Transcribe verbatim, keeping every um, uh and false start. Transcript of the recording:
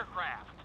aircraft.